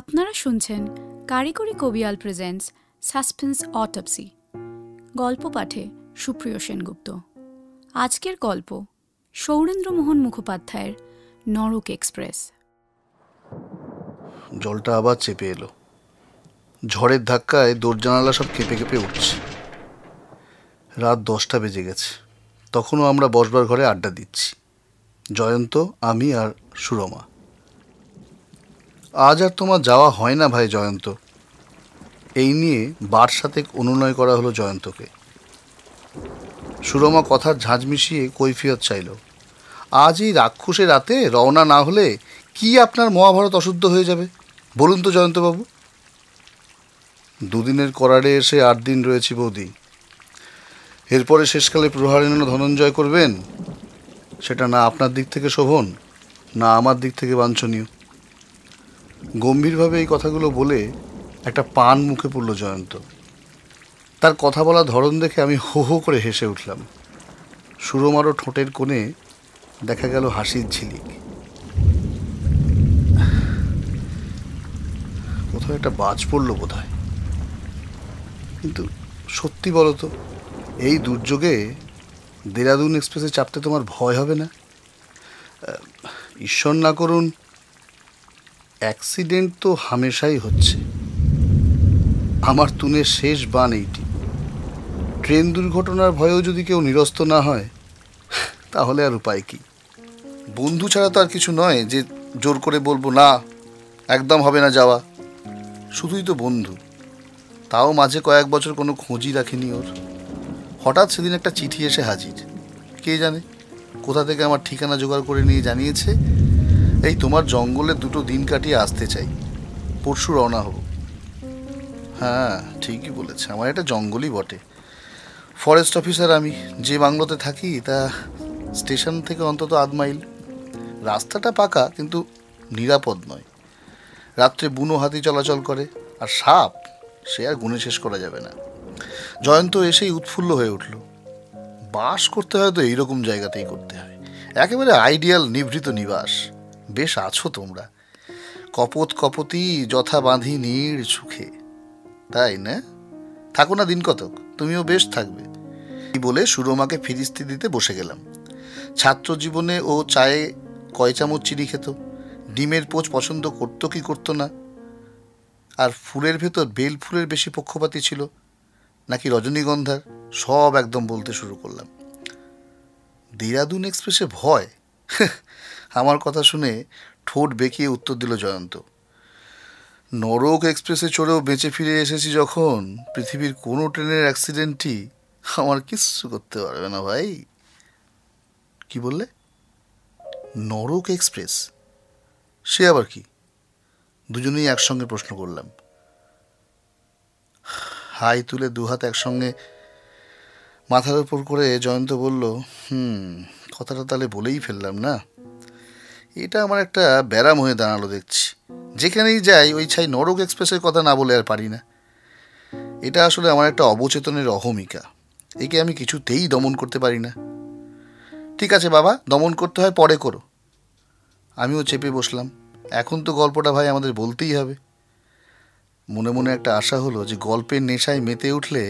আপনারা শুনছেন কারিগরি কবিয়াল প্রেজেন্টস সাসপেন্স অটোপসি। গল্প পাঠে সুপ্রিয় সেনগুপ্ত। আজকের গল্প সৌরেন্দ্র মোহন মুখোপাধ্যায়ের নরক এক্সপ্রেস। জলটা আবার চেপে এলো। ঝড়ের ধাক্কায় দরজানালা সব কেঁপে কেঁপে উঠছে। রাত 10টা বেজে গেছে। তখনও আমরা বসবার ঘরে আড্ডা দিচ্ছি, জয়ন্ত, আমি আর সুরমা। আজ আর তোমার যাওয়া হয় না ভাই জয়ন্ত, এই নিয়ে বারসাতেক অনুনয় করা হলো জয়ন্তকে। সুরমা কথার ঝাঁজ মিশিয়ে কৈফিয়ত চাইল। আজ এই রাক্ষসে রাতে রওনা না হলে কি আপনার মহাভারত অশুদ্ধ হয়ে যাবে বলুন তো জয়ন্তবাবু? দুদিনের করারে এসে 8 দিন রয়েছি বৌদি। এরপরে শেষকালে প্রহারেণ ধনঞ্জয় করবেন, সেটা না আপনার দিক থেকে শোভন, না আমার দিক থেকে বাঞ্ছনীয়। গম্ভীরভাবে এই কথাগুলো বলে একটা পান মুখে পড়ল জয়ন্ত। তার কথা বলা ধরন দেখে আমি হো হো করে হেসে উঠলাম। সুরমারও ঠোঁটের কোণে দেখা গেল হাসির ঝিলিক। কোথাও একটা বাজ পড়ল বোধ হয়। কিন্তু সত্যি বলো তো, এই দুর্যোগে দেরাদুন এক্সপ্রেসে চাপতে তোমার ভয় হবে না? ঈশ্বর না করুন, অ্যাক্সিডেন্ট তো হামেশাই হচ্ছে। আমার তুনের শেষ বান এইটি। ট্রেন দুর্ঘটনার ভয়েও যদি কেউ নিরস্ত না হয় তাহলে আর উপায় কি? বন্ধু ছাড়া তো আর কিছু নয় যে জোর করে বলবো না একদম হবে না যাওয়া। শুধুই তো বন্ধু, তাও মাঝে কয়েক বছর কোনো খোঁজই রাখিনি ওর। হঠাৎ সেদিন একটা চিঠি এসে হাজির। কে জানে কোথা থেকে আমার ঠিকানা জোগাড় করে নিয়ে জানিয়েছে, এই তোমার জঙ্গলে 2 দিন কাটিয়ে আসতে চাই, পরশু রওনা হব। হ্যাঁ, ঠিকই বলেছে, আমার এটা জঙ্গলই বটে। ফরেস্ট অফিসার আমি, যে বাংলোতে থাকি তা স্টেশন থেকে অন্তত 1.5 মাইল। রাস্তাটা পাকা কিন্তু নিরাপদ নয়। রাত্রে বুনো হাতি চলাচল করে, আর সাপ সে আর গুণে শেষ করা যাবে না। জয়ন্ত এসেই উৎফুল্ল হয়ে উঠল। বাস করতে হয় তো এইরকম জায়গাতেই করতে হয়, একেবারে আইডিয়াল নিভৃত নিবাস। বেশ আছো তোমরা, কপত কপতি যথা বাঁধি নীড় সুখে, তাই না? থাকো না দিন কতক, তুমিও বেশ থাকবে বলে সুরমাকে ফিরিস্তি দিতে বসে গেলাম। ছাত্র জীবনে ও চায়ে কয় চামচ চিনি খেত, ডিমের পোচ পছন্দ করতো কি করতো না, আর ফুলের ভেতর বেল ফুলের বেশি পক্ষপাতী ছিল নাকি রজনীগন্ধার, সব একদম বলতে শুরু করলাম। দেরাদুন এক্সপ্রেসে ভয়? আমার কথা শুনে ঠোঁট বেঁকিয়ে উত্তর দিল জয়ন্ত, নরক এক্সপ্রেসে চড়েও বেঁচে ফিরে এসেছি যখন, পৃথিবীর কোনো ট্রেনের অ্যাক্সিডেন্টই আমার কিচ্ছু করতে পারবে না ভাই। কি বললে? নরক এক্সপ্রেস? সে আবার কি? দুজনেই একসঙ্গে প্রশ্ন করলাম। হাই তুলে 2 হাত একসঙ্গে মাথার উপর করে জয়ন্ত বলল, কথাটা তাহলে বলেই ফেললাম না? এটা আমার একটা ব্যারাম হয়ে দাঁড়ালো দেখছি। যেখানেই যাই ওই ছাই নরক এক্সপ্রেসের কথা না বলে আর পারি না। এটা আসলে আমার একটা অবচেতনের অহমিকা, একে আমি কিছুতেই দমন করতে পারি না। ঠিক আছে বাবা, দমন করতে হয় পরে করো। আমিও চেপে বসলাম। এখন তো গল্পটা ভাই আমাদের বলতেই হবে। মনে মনে একটা আশা হলো যে গল্পের নেশায় মেতে উঠলে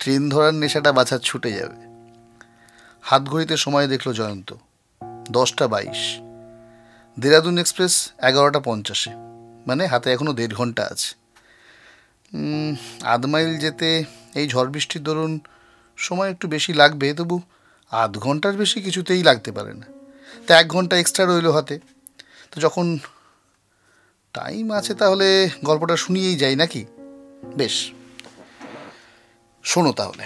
ট্রেন ধরার নেশাটা বাছা ছুটে যাবে। হাত ঘড়িতে সময় দেখল জয়ন্ত, 10:22। দেরাদুন এক্সপ্রেস 11:50, মানে হাতে এখনও 1.5 ঘন্টা আছে। 1/2 মাইল যেতে এই ঝড় বৃষ্টির দরুন সময় একটু বেশি লাগবে, তবু 1/2 ঘন্টার বেশি কিছুতেই লাগতে পারে না। তা 1 ঘন্টা এক্সট্রা রইল হাতে। তো যখন টাইম আছে তাহলে গল্পটা শুনিয়েই যাই নাকি? বেশ, শোনো তাহলে।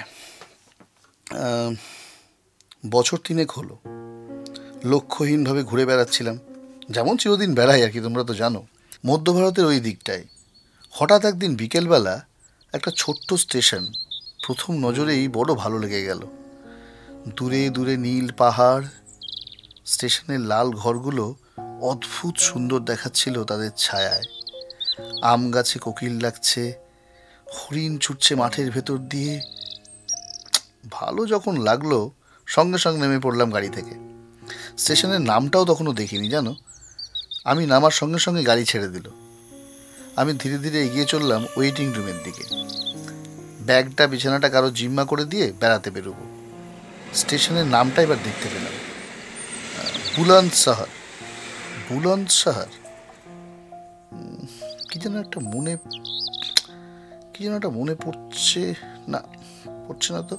বছর 3 হলো লক্ষ্যহীনভাবে ঘুরে বেড়াচ্ছিলাম, যেমন চিরদিন বেড়াই আর কি, তোমরা তো জানো, মধ্য ভারতের ওই দিকটায়। হঠাৎ একদিন বিকেলবেলা একটা ছোট্ট স্টেশন প্রথম নজরেই বড় ভালো লেগে গেল। দূরে দূরে নীল পাহাড়, স্টেশনের লাল ঘরগুলো অদ্ভুত সুন্দর দেখাচ্ছিল তাদের ছায়ায়। আম গাছে কোকিল ডাকছে, হরিণ ছুটছে মাঠের ভেতর দিয়ে। ভালো যখন লাগলো সঙ্গে সঙ্গে নেমে পড়লাম গাড়ি থেকে। স্টেশনের নামটাও তখনও দেখিনি জানো। আমি নামার সঙ্গে সঙ্গে গাড়ি ছেড়ে দিল। আমি ধীরে ধীরে এগিয়ে চললাম ওয়েটিং রুমের দিকে। ব্যাগটা বিছানাটা কারো জিম্মা করে দিয়ে বেড়াতে বেরোবো। স্টেশনের নামটা এবার দেখতে পেলাম, বুলন্দশহর। বুলন্দশহর কি যেন একটা মনে, কি যেন একটা মনে পড়ছে না, পড়ছে না তো।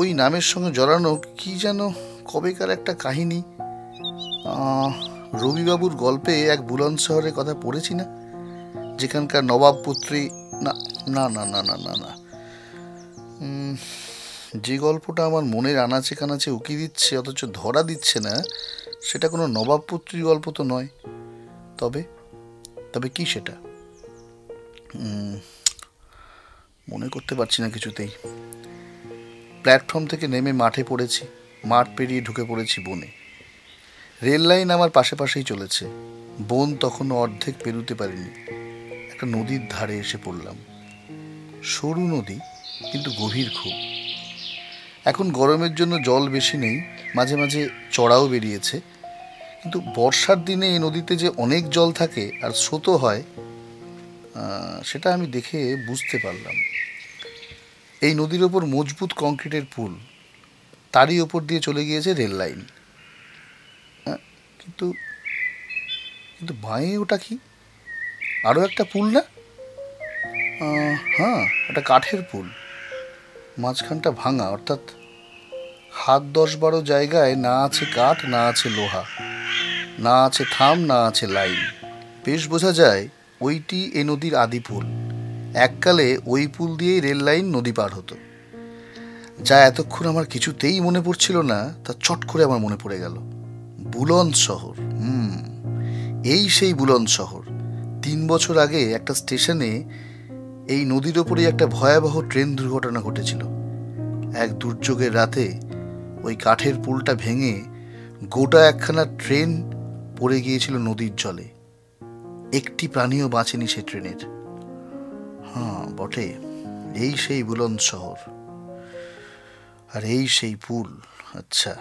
ওই নামের সঙ্গে জড়ানো কি যেন কবেকার একটা কাহিনী। রবিবাবুর গল্পে এক বুলন্দশহরের কথা পড়েছি না, যেখানকার নবাব পুত্রী, না না না না না না, যে গল্পটা আমার মনের আনাচে কানাচে উকি দিচ্ছে অথচ ধরা দিচ্ছে না, সেটা কোনো নবাব পুত্রীর গল্প তো নয়। তবে তবে কি সেটা মনে করতে পারছি না কিছুতেই। প্ল্যাটফর্ম থেকে নেমে মাঠে পড়েছি, মাঠ পেরিয়ে ঢুকে পড়েছি বনে। রেল লাইন আমার পাশে পাশেই চলেছে, বন তখনও অর্ধেক পেরোতে পারিনি। একটা নদীর ধারে এসে পড়লাম, সরু নদী কিন্তু গভীর খুব। এখন গরমের জন্য জল বেশি নেই, মাঝে মাঝে চড়াও বেরিয়েছে, কিন্তু বর্ষার দিনে এই নদীতে যে অনেক জল থাকে আর স্রোতও হয় সেটা আমি দেখে বুঝতে পারলাম। এই নদীর ওপর মজবুত কংক্রিটের পুল, তারই ওপর দিয়ে চলে গিয়েছে রেল লাইন। কিন্তু কিন্তু বাঁয়ে ওটা কি আরও একটা পুল না? হ্যাঁ, একটা কাঠের পুল, মাঝখানটা ভাঙা, অর্থাৎ হাত 10-12 জায়গায় না আছে কাঠ, না আছে লোহা, না আছে থাম, না আছে লাইন। বেশ বোঝা যায় ওইটি এ নদীর আদি পুল। এককালে ওই পুল দিয়েই রেল লাইন নদী পার হতো। যা এতক্ষণ আমার কিছুতেই মনে পড়ছিল না তা চট করে আমার মনে পড়ে গেল, বুলন্দশহর। এই সেই বুলন্দশহর। 3 বছর আগে একটা স্টেশনে এই নদীর ওপরেই একটা ভয়াবহ ট্রেন দুর্ঘটনা ঘটেছিল। এক দুর্যোগের রাতে ওই কাঠের পুলটা ভেঙে গোটা একখানা ট্রেন পড়ে গিয়েছিল নদীর জলে। একটি প্রাণীও বাঁচেনি সে ট্রেনের। হ্যাঁ বটে, এই সেই বুলন্দশহর আর এই সেই পুল। আচ্ছা,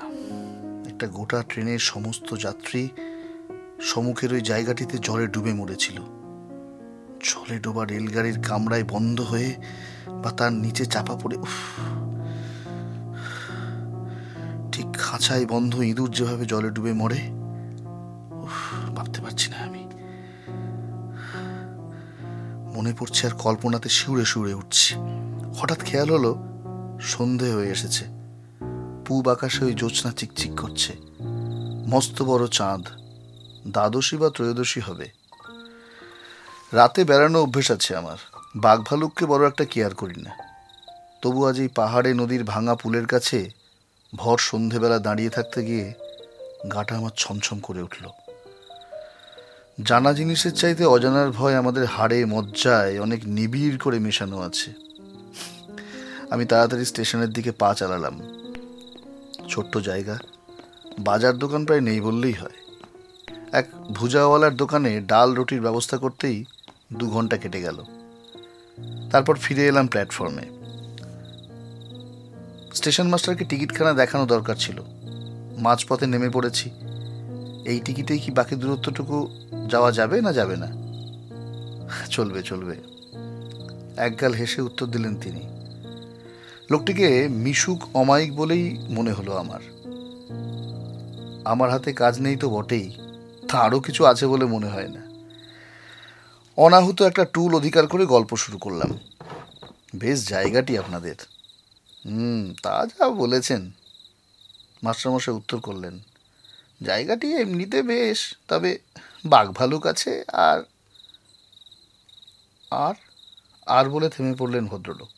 একটা গোটা ট্রেনের সমস্ত যাত্রী সম্মুখের ওই জায়গাটিতে জলে ডুবে মরেছিল। জলে ডোবা রেলগাড়ির কামরায় বন্ধ হয়ে বা তার নিচে চাপা পড়ে, ঠিক খাঁচায় বন্ধ ইঁদুর যেভাবে জলে ডুবে মরে, ভাবতে পারছি না আমি। মনে পড়ছে আর কল্পনাতে শিউরে শিউরে উঠছি। হঠাৎ খেয়াল হলো সন্ধে হয়ে এসেছে, পূব আকাশে ওই জ্যোৎস্না চিকচিক করছে। মস্ত বড় চাঁদ, দ্বাদশী বা ত্রয়োদশী হবে। রাতে বেড়ানো অভ্যেস আছে আমার, বাঘ ভালুককে বড় একটা কেয়ার করি না। তবু আজ এই পাহাড়ে নদীর ভাঙা পুলের কাছে ভর সন্ধেবেলা দাঁড়িয়ে থাকতে গিয়ে গাটা আমার ছমছম করে উঠল। জানা জিনিসের চাইতে অজানার ভয় আমাদের হাড়ে মজ্জায় অনেক নিবিড় করে মেশানো আছে। আমি তাড়াতাড়ি স্টেশনের দিকে পা চালালাম। ছোট্ট জায়গা, বাজার দোকান প্রায় নেই বললেই হয়। এক ভুজাওয়ালার দোকানে ডাল রুটির ব্যবস্থা করতেই 2 ঘন্টা কেটে গেল। তারপর ফিরে এলাম প্ল্যাটফর্মে। স্টেশন মাস্টারকে টিকিটখানা দেখানো দরকার ছিল। মাঝপথে নেমে পড়েছি। এই টিকিটেই কি বাকি দূরত্বটুকু যাওয়া যাবে না যাবে না? চলবে চলবে, একগাল হেসে উত্তর দিলেন তিনি। লোকটিকে মিশুক অমায়িক বলেই মনে হলো আমার। আমার হাতে কাজ নেই তো বটেই, তারও কিছু আছে বলে মনে হয় না। অনাহুত একটা টুল অধিকার করে গল্প শুরু করলাম। বেশ জায়গাটি আপনাদের? তা যা বলেছেন, মাস্টারমশাই উত্তর করলেন। জায়গাটি এমনিতে বেশ, তবে বাঘ ভালুক আছে আর আর আর বলে থেমে পড়লেন ভদ্রলোক।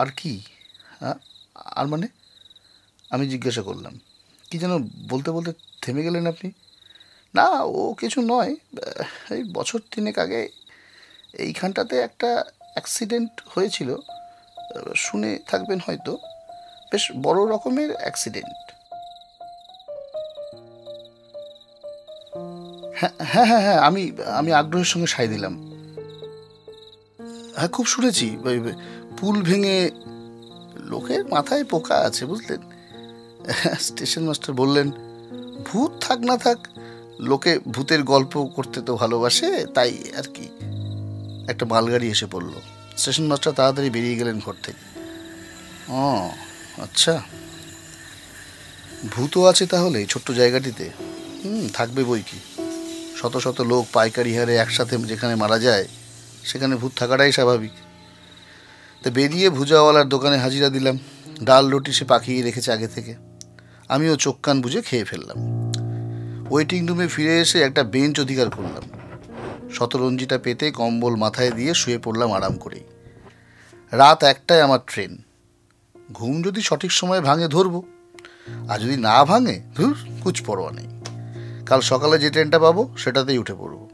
আর কি? আর মানে, আমি জিজ্ঞাসা করলাম। কি যেন বলতে বলতে থেমে গেলেন আপনি। না, ও কিছু নয়, এই বছর 3 আগে এইখানটাতে একটা অ্যাক্সিডেন্ট হয়েছিল, শুনে থাকবেন হয়তো। বেশ বড় রকমের অ্যাক্সিডেন্ট। হ্যাঁ হ্যাঁ হ্যাঁ, আমি আমি আগ্রহের সঙ্গে সায় দিলাম। হ্যাঁ, খুব শুনেছি। পুল ভেঙে লোকের মাথায় পোকা আছে বুঝলেন। স্টেশন মাস্টার বললেন, ভূত থাক না থাক लोके भूतेर गल्प करते तो भालोबाशे ताई आर कि एकटा मालगाड़ी एसे पड़लो स्टेशन मास्टर ताड़ाताड़ी बेरिये गेलेन घर थेके। ओ अच्छा भूतो आछे ताहले छोट्ट जायगाटिते। थाकबे बोई कि शत शत लोक पाइकारी हारे एकसाथे जेखाने मारा जाय सेखाने भूत थाकाटाई स्वाभाविक। तो बेरिये भुजावालार दोकाने हाजिरा दिलाम। डाल रोटी से पाकिये रेखेछे आगे थेके। आमिओ चोख कान बुझे खेये फेललाम। वेटिंग रूमे फिरे एसे एक बेंच अधिकार करलाम। शतरंजिटा पेते कम्बल माथाय दिए शुए पड़लाम आराम करेई। रात एकटाय आमार ट्रेन। घुम जदि सठिक समय भांगे धरब आर जदि ना भांगे धुर कुछ परवा नेई। कल सकाले जे ट्रेनटा पाबो सेटातेई उठे पड़ब।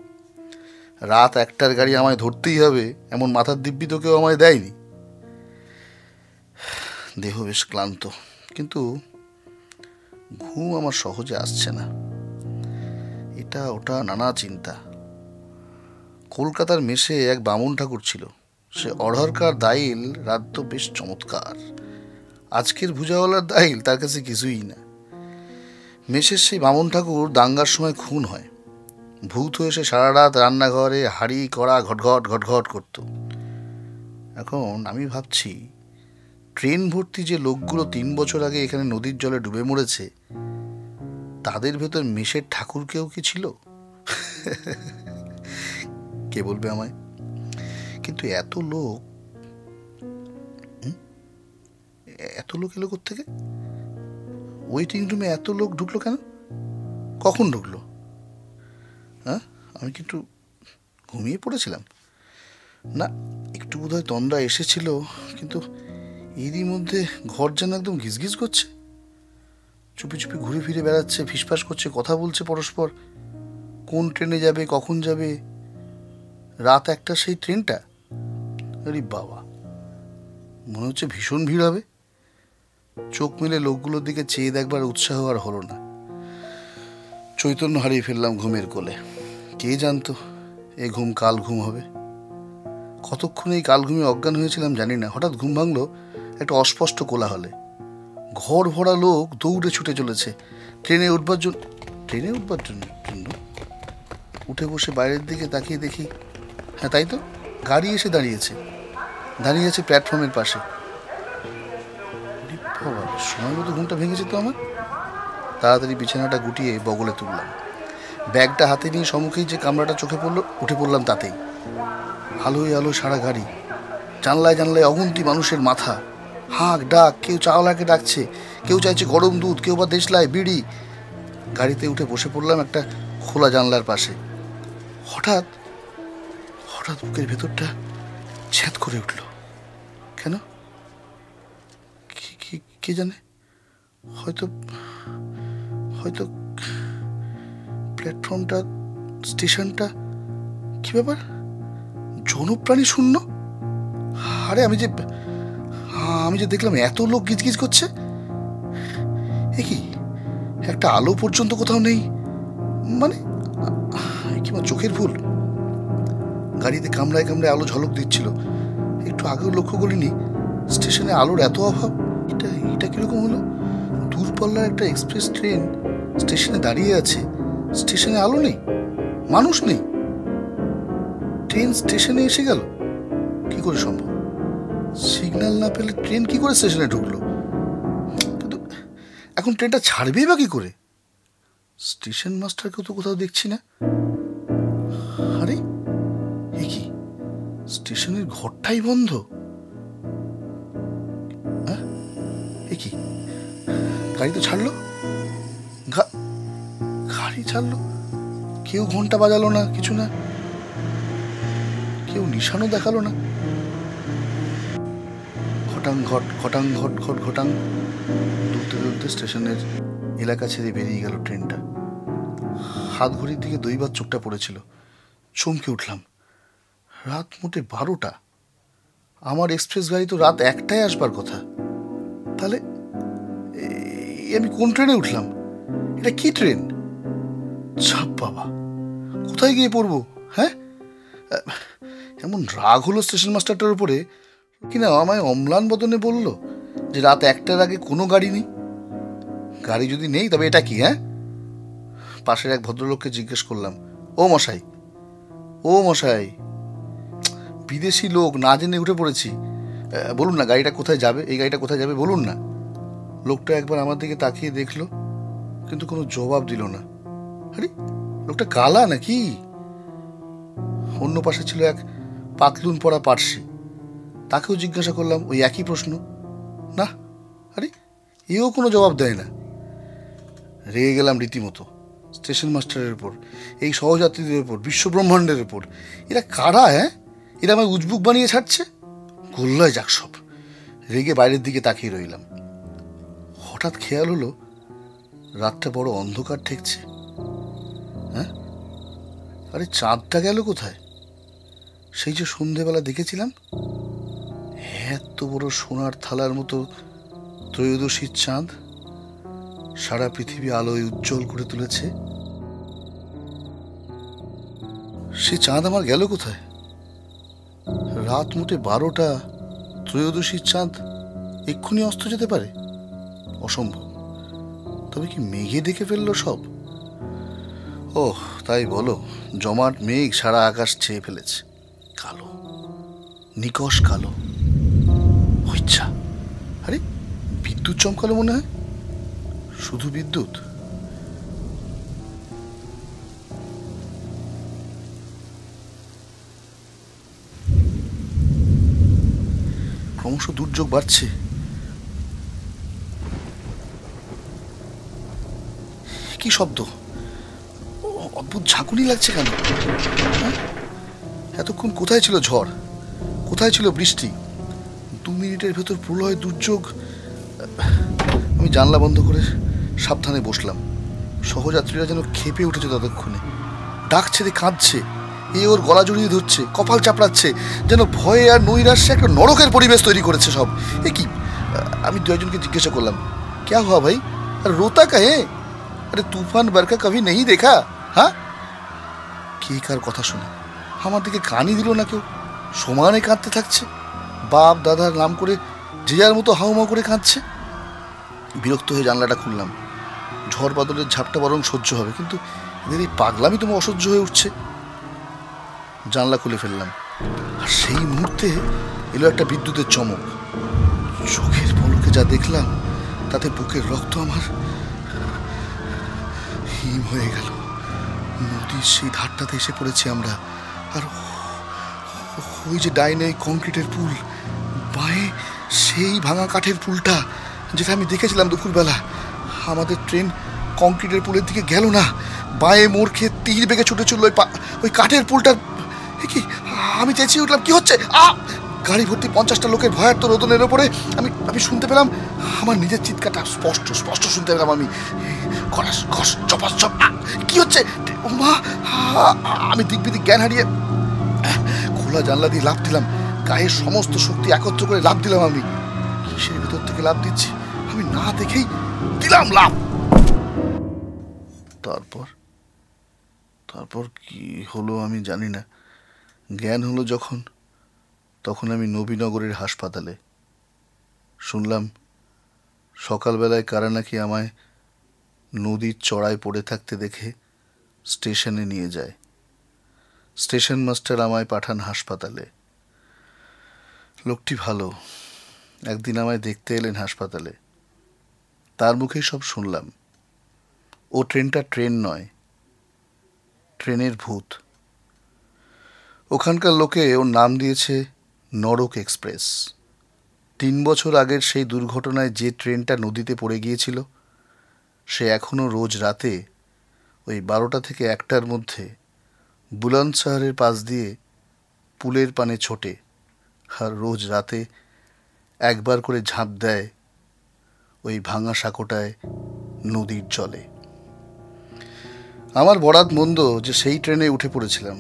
रात एकटार गाड़ी आमाय धरतेई हबे एमन माथार दिब्बि तो केउ आमाय देयनि। देह बेश क्लान्त किन्तु घुम आमार सहजे आसछे ना। এটা ওটা নানা চিন্তা। কলকাতার মেসে এক বামুন ঠাকুর ছিল। সে অড়হরকার দাইল রাত বেশ চমৎকার। আজকের ভুজাওয়ালার দাইল তার কাছে কিছুই না। মেসের সেই বামুন ঠাকুর দাঙ্গার সময় খুন হয়। ভূত হয়ে সে সারা রাত রান্নাঘরে হাড়ি কড়া ঘটঘট ঘটঘট করত। এখন আমি ভাবছি ট্রেন ভর্তি যে লোকগুলো 3 বছর আগে এখানে নদীর জলে ডুবে মরেছে তাদের ভেতর মেশের ঠাকুরকেও কি ছিল? কে বলবে আমায়? কিন্তু এত লোক এলো কোত্থেকে? ওয়েটিং রুমে এত লোক ঢুকলো কেন? কখন ঢুকলো? হ্যাঁ আমি কিন্তু ঘুমিয়ে পড়েছিলাম না? একটু বোধহয় তন্দ্রা এসেছিল কিন্তু এরই মধ্যে ঘর যেন একদম ঘিজঘিজ করছে। চুপি চুপি ঘুরে ফিরে বেড়াচ্ছে, ফিসফাস করছে, কথা বলছে পরস্পর। কোন ট্রেনে যাবে, কখন যাবে? রাত একটা সেই ট্রেনটা। আরে বাবা, মনে হচ্ছে ভীষণ ভিড় হবে। চোখ মেলে লোকগুলোর দিকে চেয়ে দেখবার উৎসাহ আর হলো না। চৈতন্য হারিয়ে ফেললাম ঘুমের কোলে। কে জানতো এ ঘুম কাল ঘুম হবে। কতক্ষণ এই কাল ঘুমে অজ্ঞান হয়েছিলাম জানি না। হঠাৎ ঘুম ভাঙলো একটা অস্পষ্ট কোলাহলে। ঘর ভরা লোক দৌড়ে ছুটে চলেছে ট্রেনে উঠবার জন্য। উঠে বসে বাইরের দিকে তাকিয়ে দেখি, হ্যাঁ তাই তো, গাড়ি এসে দাঁড়িয়েছে প্ল্যাটফর্মের পাশে। সময় মতো ঘুমটা ভেঙেছে তো আমার। তাড়াতাড়ি বিছানাটা গুটিয়ে বগলে তুললাম। ব্যাগটা হাতে নিয়ে সম্মুখেই যে কামরাটা চোখে পড়লো উঠে পড়লাম তাতেই। আলোয় আলো সারা গাড়ি, জানলায় অগুন্তি মানুষের মাথা, হাঁক ডাক। কেউ চাওয়ালাকে ডাকছে, কেউ চাইছে গরম দুধ, কেউ বা দেশলাই বিড়ি। গাড়িতে উঠে বসে পড়লাম একটা খোলা জানলার পাশে। হঠাৎ বুকের ভেতরটা ছ্যাঁত করে উঠল। কেন কে জানে, হয়তো প্ল্যাটফর্মটা, স্টেশনটা, কি ব্যাপার জনপ্রাণী শূন্য। আরে আমি যে দেখলাম এত লোক গিজগিজ করছে। এ কি, একটা আলো পর্যন্ত কোথাও নেই। মানে কিংবা চোখের ভুল। গাড়িতে কামড়ায় আলো ঝলক দিচ্ছিল। একটু আগেও লক্ষ্য করিনি স্টেশনে আলোর এত অভাব। এটা কিরকম হলো? দূরপাল্লার একটা এক্সপ্রেস ট্রেন স্টেশনে দাঁড়িয়ে আছে, স্টেশনে আলো নেই, মানুষ নেই, ট্রেন স্টেশনে এসে গেল কি করে সম্ভব? সিগন্যাল না পেলে ট্রেন কি করে স্টেশনে ঢুকলো? কিন্তু এখন ট্রেনটা ছাড়বেই বা কি করে? স্টেশন মাস্টারকেও তো কোথাও দেখছি না। আরে এ কি, স্টেশনের ঘরটাই বন্ধ। এ কি, গাড়ি তো ছাড়লো, কেউ ঘন্টা বাজালো না, কিছু না, কেউ নিশানও দেখালো না। ঘটাংঘট ঘটাংঘট ঘট ঘটাং দুলতে স্টেশনের এলাকা ছেড়ে বেরিয়ে গেল ট্রেনটা। হাত ঘড়ির দিকে 2বার চোখটা পড়েছিল। চমকে উঠলাম। রাত মোটে 12টা। আমার এক্সপ্রেস গাড়ি তো রাত 1টায় আসবার কথা। তাহলে আমি কোন ট্রেনে উঠলাম? এটা কি ট্রেন? ছাপ বাবা, কোথায় গিয়ে পড়বো? হ্যাঁ, এমন রাগ হলো স্টেশন মাস্টারটার উপরে কিনা আমায় অম্লান বদনে বলল যে রাত 1টার আগে কোনো গাড়ি নেই। গাড়ি যদি নেই তবে এটা কি? হ্যাঁ পাশের এক ভদ্রলোককে জিজ্ঞেস করলাম, ও মশাই বিদেশি লোক, না জেনে উঠে পড়েছি, বলুন না গাড়িটা কোথায় যাবে, এই গাড়িটা কোথায় যাবে বলুন না। লোকটা একবার আমার দিকে তাকিয়ে দেখলো, কিন্তু কোনো জবাব দিল না। আরে লোকটা কালা নাকি? অন্য পাশে ছিল এক পাতলুন পড়া পার্সি, তাকেও জিজ্ঞাসা করলাম ওই একই প্রশ্ন। না, আরে এও কোনো জবাব দেয় না। রেগে গেলাম রীতিমতো স্টেশন মাস্টারের উপর, এই সহযাত্রীদের উপর, বিশ্বব্রহ্মাণ্ডের উপর। এরা কারা? হ্যাঁ, এরা আমার উজবুক বানিয়ে ছাড়ছে। গোল্লায় যাক সব। রেগে বাইরের দিকে তাকিয়ে রইলাম। হঠাৎ খেয়াল হলো রাতটা বড় অন্ধকার ঠেকছে। হ্যাঁ, আরে চাঁদটা গেল কোথায়? সেই যে সন্ধেবেলা দেখেছিলাম, এত বড় সোনার থালার মতো ত্রয়োদশীর চাঁদ সারা পৃথিবী আলোয় উজ্জ্বল করে তুলেছে। সে চাঁদ আমার গেল কোথায়? রাত মোটে 12টা, ত্রয়োদশীর চাঁদ এক্ষুনি অস্ত যেতে পারে? অসম্ভব। তবে কি মেঘে ডেকে ফেললো সব? ওহ তাই বলো, জমাট মেঘ সারা আকাশ ছেয়ে ফেলেছে, কালো, নিকশ কালো। ইচ্ছা, আরে বিদ্যুৎ চমকালো মনে হয়। শুধু বিদ্যুৎ? ক্রমশ দুর্যোগ বাড়ছে। কি শব্দ! অদ্ভুত ঝাঁকুনি লাগছে কেন? এতক্ষণ কোথায় ছিল ঝড়, কোথায় ছিল বৃষ্টি? 2 মিনিটের ভেতর প্রলয়, দুর্যোগ। আমি জানলা বন্ধ করে সাবধানে বসলাম। সহযাত্রীরা যেন খেপে উঠেছে ততক্ষণে। ডাকছে, কাঁদছে, এ ওর গলা জড়িয়ে ধরছে, কপাল চাপড়াচ্ছে, যেন ভয়ে আর নৈরাশ্যে একটা নরকের পরিবেশ তৈরি করেছে সব। এ কি! আমি 2 জনকে জিজ্ঞাসা করলাম, ক্যা হুয়া ভাই, রোতা কাহে, আরে তুফান বরখা কভি নেই দেখা? হ্যাঁ, কে কার কথা শুনে আমার দিকে কানই দিল না কেউ। সমানে কাঁদতে থাকছে, বাপ দাদার নাম করে যে যার মতো হাউমাউ করে কাঁদছে। বিরক্ত হয়ে জানলাটা খুললাম। ঝড় বাদলের ঝাপটা বরং সহ্য হবে, কিন্তু এদের এই পাগলামি তোমার অসহ্য হয়ে উঠছে। জানলা খুলে ফেললাম, আর সেই মুহূর্তে এলো একটা বিদ্যুতের চমক। চোখের পলকে যা দেখলাম তাতে বুকের রক্ত আমার হিম হয়ে গেল। নদীর সেই ধারটাতে এসে পড়েছি আমরা। আর ওই যে ডাইনে কংক্রিটের পুল, বাঁয়ে সেই ভাঙা কাঠের পুলটা যেটা আমি দেখেছিলাম দুপুরবেলা। আমাদের ট্রেন কংক্রিটের পুলের দিকে গেল না, বাঁয়ে মোড় খেয়ে তীর বেগে ছুটে চলল ওই কাঠের পুলটা। কি! আমি চেঁচিয়ে উঠলাম, কি হচ্ছে? গাড়ি ভর্তি 50টা লোকের ভয়ার্ত রোদনের ওপরে আমি শুনতে পেলাম আমার নিজের চিৎকারটা স্পষ্ট শুনতে পেলাম আমি। খস খস চপাস চপ, কি হচ্ছে? ওমা! আমি দিকবিদিক জ্ঞান হারিয়ে খোলা জানলা দিয়ে লাফ দিলাম। গায়ের সমস্ত শক্তি একত্র করে লাফ দিলাম আমি। সেই ভিতর থেকে লাফ দিচ্ছি আমি, না দেখেই দিলাম লাফ। তারপর কি হলো আমি জানি না। জ্ঞান হলো তখন আমি নবীনগরের হাসপাতালে। শুনলাম সকালবেলায় কারা নাকি আমায় নদীর চড়ায় পড়ে থাকতে দেখে স্টেশনে নিয়ে যায়। স্টেশন মাস্টার আমায় পাঠান হাসপাতালে। লোকটি ভালো, একদিন আমায় দেখতে এলেন হাসপাতালে। তার মুখেই সব শুনলাম। ও ট্রেনটা ট্রেন নয়, ট্রেনের ভূত। ওখানকার লোকে ওর নাম দিয়েছে নরক এক্সপ্রেস। 3 বছর আগের সেই দুর্ঘটনায় যে ট্রেনটা নদীতে পড়ে গিয়েছিল, সে এখনও রোজ রাতে ওই 12টা থেকে 1টার মধ্যে বুলন্দশহরের পাশ দিয়ে পুলের পানে ছোটে, আর রোজ রাতে একবার করে ঝাঁপ দেয় ওই ভাঙা সাঁকোটায় নদীর জলে। আমার বরাত মন্দ যে সেই ট্রেনে উঠে পড়েছিলাম।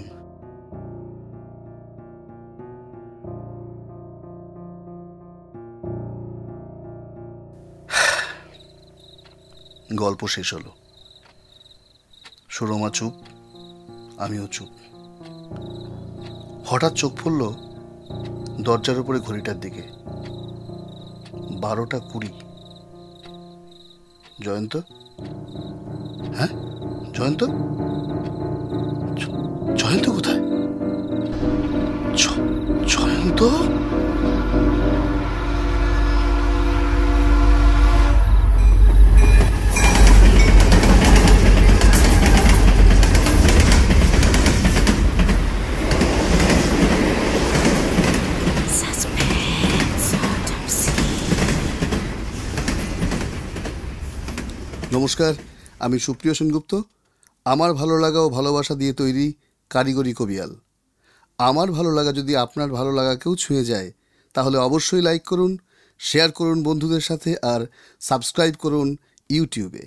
গল্প শেষ হলো। সুরমা চুপ, আমিও চুপ। হঠাৎ চোখ পড়ল দরজার উপরে ঘড়িটার দিকে। 12:20। জয়ন্ত? হ্যাঁ, জয়ন্ত জয়ন্ত কোথায়? জয়ন্ত नमस्कार आमी सुप्रियो सेंगुप्त आमार भालो लागा ओ भालोबाशा दिए तैरी कारिगरी कबियाल। आमार भालो लागा जदि आपनार भालो लागाकेओ छुए जाए ताहले अवश्यई लाइक करुन, शेयर करुन बंधुदेर साथे आर सबस्क्राइब करुन यूट्यूबे।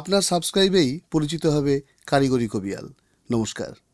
आपनार सबस्क्राइबेई परिचित हबे कारिगरी कबियाल। नमस्कार।